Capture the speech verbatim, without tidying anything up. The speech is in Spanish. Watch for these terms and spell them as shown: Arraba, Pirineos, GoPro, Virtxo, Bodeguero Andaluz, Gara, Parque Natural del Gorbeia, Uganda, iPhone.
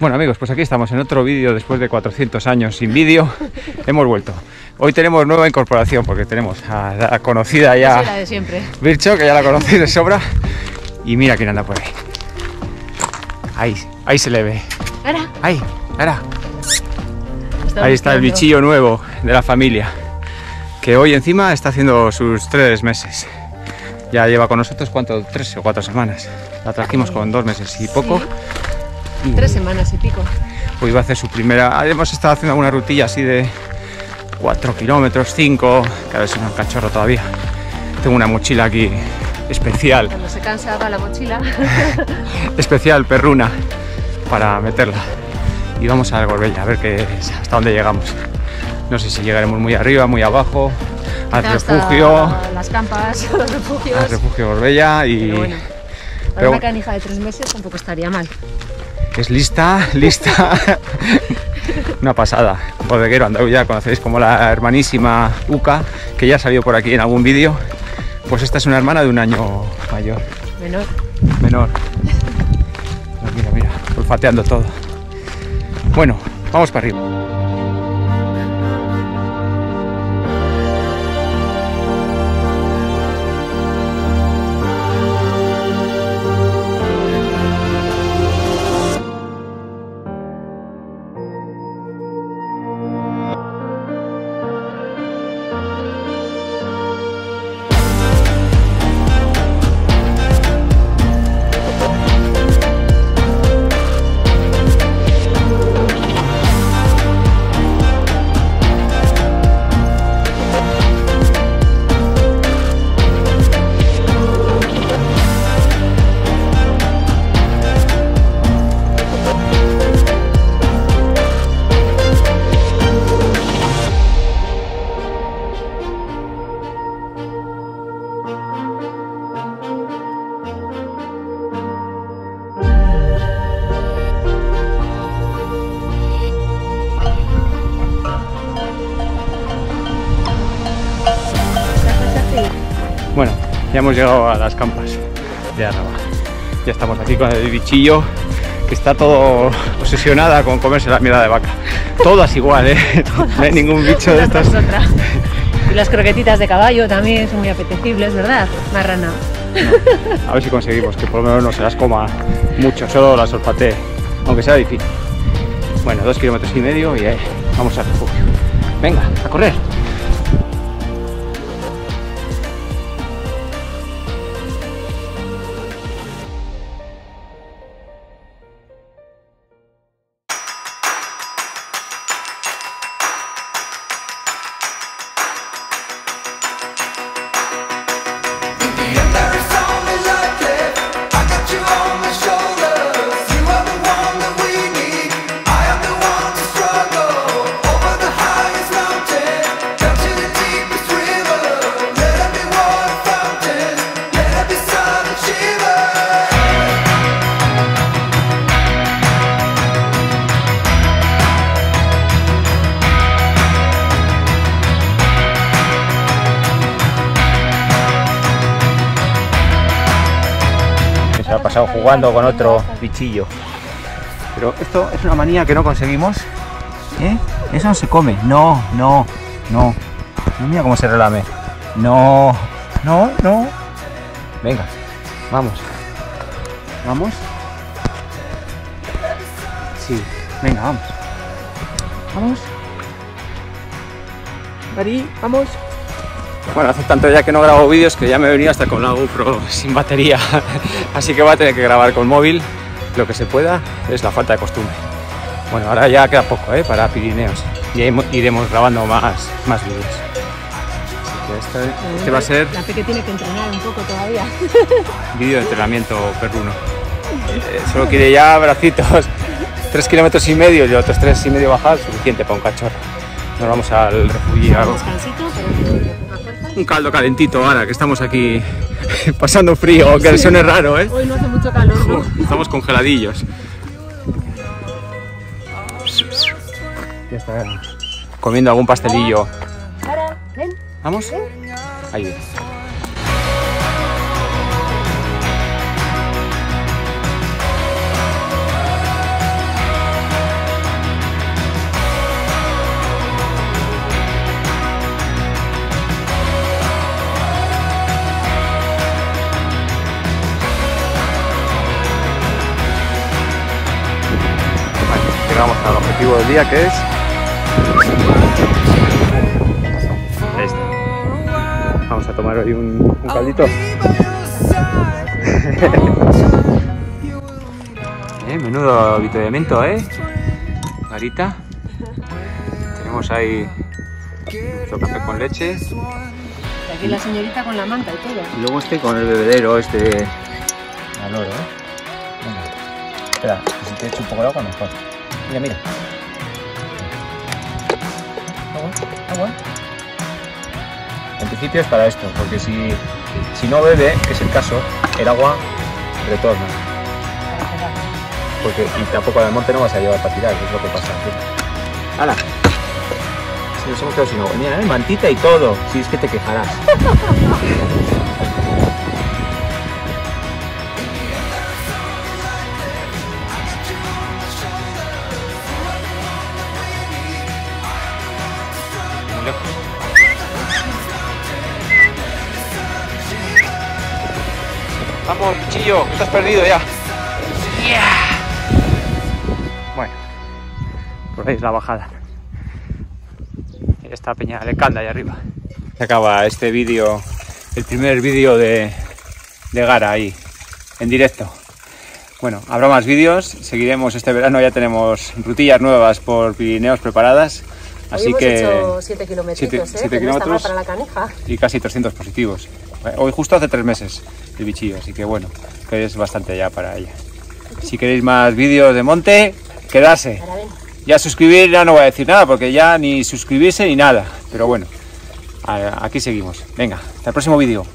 Bueno amigos, pues aquí estamos en otro vídeo después de cuatrocientos años sin vídeo. Hemos vuelto. Hoy tenemos nueva incorporación porque tenemos a la conocida ya... Sí, la de siempre. Vircho, que ya la conocí de sobra. Y mira quién anda por ahí. Ahí, ahí se le ve. Gara. Ahí, Gara. Ahí está el bichillo nuevo de la familia. Que hoy encima está haciendo sus tres meses. Ya lleva con nosotros, ¿cuánto? Tres o cuatro semanas. La trajimos con dos meses y poco. Sí. Y tres semanas y pico. Pues iba a hacer su primera. Hemos estado haciendo alguna rutilla así de cuatro kilómetros, cinco. Claro, es un cachorro todavía. Tengo una mochila aquí especial. Cuando se cansa va la mochila. Especial perruna para meterla. Y vamos a Gorbeia a ver qué es, hasta dónde llegamos. No sé si llegaremos muy arriba, muy abajo. Al hasta refugio. Las campas, los refugios. Al refugio Gorbeia y. Pero bueno, para Pero... una canija de tres meses tampoco estaría mal. Es lista, lista, una pasada. Bodeguero andaluz, conocéis como la hermanísima Uca, que ya ha salido por aquí en algún vídeo. Pues esta es una hermana de un año mayor. Menor. Menor. Mira, mira, olfateando todo. Bueno, vamos para arriba. Bueno, ya hemos llegado a las campas de Arraba. Ya estamos aquí con el bichillo que está todo obsesionada con comerse la mierda de vaca. Todas igual, ¿eh? Todas. No hay ningún bicho de estos. Otra. Y las croquetitas de caballo también son muy apetecibles, ¿verdad? Marrana. No, a ver si conseguimos que por lo menos no se las coma mucho, solo las olfatee, aunque sea difícil. Bueno, dos kilómetros y medio y eh, vamos al refugio. Venga, a correr. Pasado jugando con otro bichillo, pero esto es una manía que no conseguimos, ¿eh? Eso no se come, no, no, no, mira cómo se relame, no, no, no, venga, vamos, vamos, sí, venga, vamos, vamos, Mari, vamos. Bueno, hace tanto ya que no grabo vídeos que ya me he venido hasta con la GoPro sin batería, así que voy a tener que grabar con móvil lo que se pueda, es la falta de costumbre. Bueno, ahora ya queda poco, ¿eh? Para Pirineos, y ahí iremos grabando más, más vídeos. Este, este va a ser... La peque tiene que entrenar un poco todavía. Vídeo de entrenamiento perruno. Eh, solo quiere ya bracitos, tres kilómetros y medio y otros tres y medio bajar, suficiente para un cachorro. Nos vamos al refugio. Un caldo calentito ahora que estamos aquí pasando frío, que sí. Suene raro, ¿eh? Hoy no hace mucho calor, ¿no? Estamos congeladillos. Ya está, comiendo algún pastelillo. ¿Vamos? Ahí viene. llegamos al objetivo del día, que es este. Vamos a tomar hoy un, un caldito. eh, menudo avituallamiento, ¿eh? Garita. Tenemos ahí nuestro café con leche. Y aquí la señorita con la manta y todo. Y luego este con el bebedero, este... al oro, ¿eh? Venga. Espera, que si te echo un poco de agua mejor. Mira, mira. Agua, agua. En principio es para esto, porque si, si no bebe, que es el caso, el agua retorna. Porque y tampoco al monte no vas a llevar para tirar, que es lo que pasa. ¡Hala! Si nos hemos quedado sin agua. Mira, ¿eh? Mantita y todo. Si es que te quejarás. Vamos, chillo, estás perdido ya. Yeah. Bueno, por ahí es la bajada. Esta peña de Canda allá arriba. Se acaba este vídeo, el primer vídeo de, de Gara ahí, en directo. Bueno, habrá más vídeos, seguiremos este verano, ya tenemos rutillas nuevas por Pirineos preparadas. Así hoy hemos que hecho siete kilómetros, ¿eh? Que no está mal para la canija. Y casi trescientos positivos. Hoy justo hace tres meses el bichillo, así que bueno, que es bastante ya para ella. Si queréis más vídeos de monte, quedarse. Ya suscribir ya no voy a decir nada, porque ya ni suscribirse ni nada. Pero bueno, aquí seguimos. Venga, hasta el próximo vídeo.